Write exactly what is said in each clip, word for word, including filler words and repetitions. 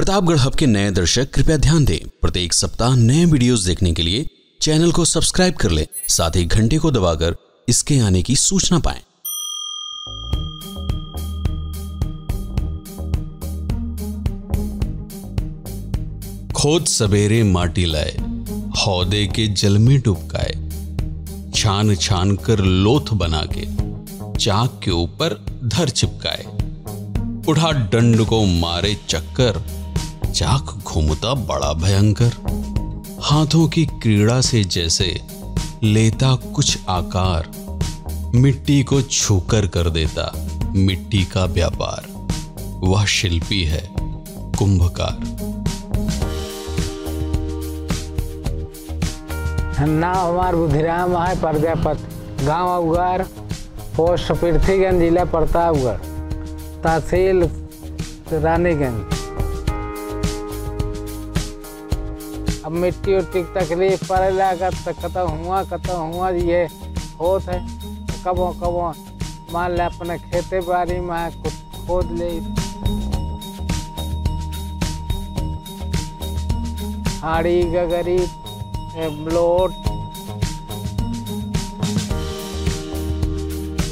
Pratapgarh hub के नए दर्शक कृपया ध्यान दें, प्रत्येक सप्ताह नए वीडियोस देखने के लिए चैनल को सब्सक्राइब कर लें, साथ ही घंटे को दबाकर इसके आने की सूचना पाएं। खोद सवेरे माटी लाए, हौदे के जल में डुबकाए, छान छान कर लोथ बना के चाक के ऊपर धर चिपकाए, उठा डंड को मारे चक्कर, चाक घूमता बड़ा भयंकर, हाथों की क्रीड़ा से जैसे लेता कुछ आकार, मिट्टी को छूकर कर देता मिट्टी का व्यापार, वह शिल्पी है कुम्भकार। नाम हमार बुद्धिराम है प्रजापत, गांव अवगार, पोस्ट पृथ्वीगंज, जिला प्रतापगढ़, तहसील रानीगंज। अब मिट्टी उट्टी तकलीफ पड़े लगा, कतौ हुआ कतौ हुआ ये होत है, कबो कबो मान ले अपने खेते बाड़ी में कुछ खोद ले, हाड़ी गगरी ब्लोट।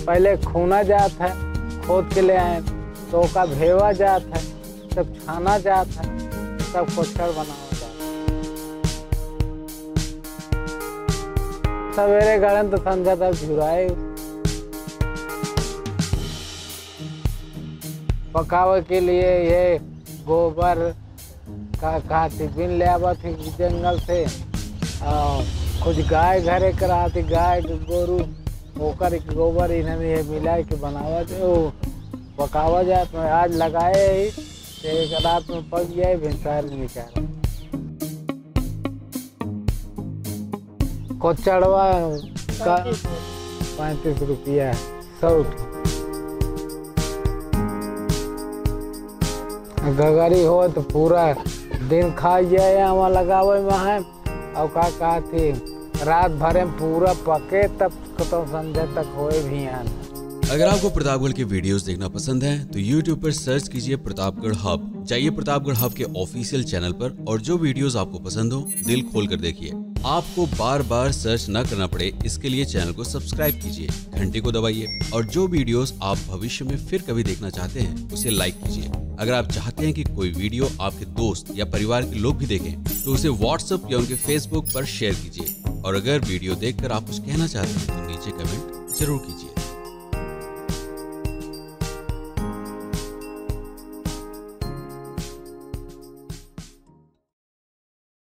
पहले खूना जात है, खोद के ले आए, तो का भेवा जात है, तब छाना जात है, तब कोचर बनाओ। सवेरे गणन तो संध्या तक झुराए, पकावे के लिए ये गोबर का काटी बिन ले आवत जंगल से, कुछ गाय घरे कराती, गाय गोरू होकर गोबर इन्होंने ये मिला के बनावा थे, वो पकावा जाता है। आज लगाए ही एक रात में पक गया, भिंसार निकाला। कोचड़वा का पैंतीस रुपया सौट, गगरी हो तो पूरा दिन खा जाए, वहाँ लगावे में है, और का कहा थी रात भर में पूरा पके तब तो संध्या तक होए भी आन। अगर आपको प्रतापगढ़ के वीडियोस देखना पसंद है तो यूट्यूब पर सर्च कीजिए प्रतापगढ़ हब, जाइए प्रतापगढ़ हब के ऑफिशियल चैनल पर, और जो वीडियोस आपको पसंद हो दिल खोल कर देखिए। आपको बार बार सर्च न करना पड़े, इसके लिए चैनल को सब्सक्राइब कीजिए, घंटे को दबाइए, और जो वीडियोस आप भविष्य में फिर कभी देखना चाहते हैं उसे लाइक कीजिए। अगर आप चाहते हैं कि कोई वीडियो आपके दोस्त या परिवार के लोग भी देखें तो उसे व्हाट्सएप या उनके फेसबुक पर शेयर कीजिए, और अगर वीडियो देखकर आप कुछ कहना चाहते हैं तो नीचे कमेंट जरूर कीजिए।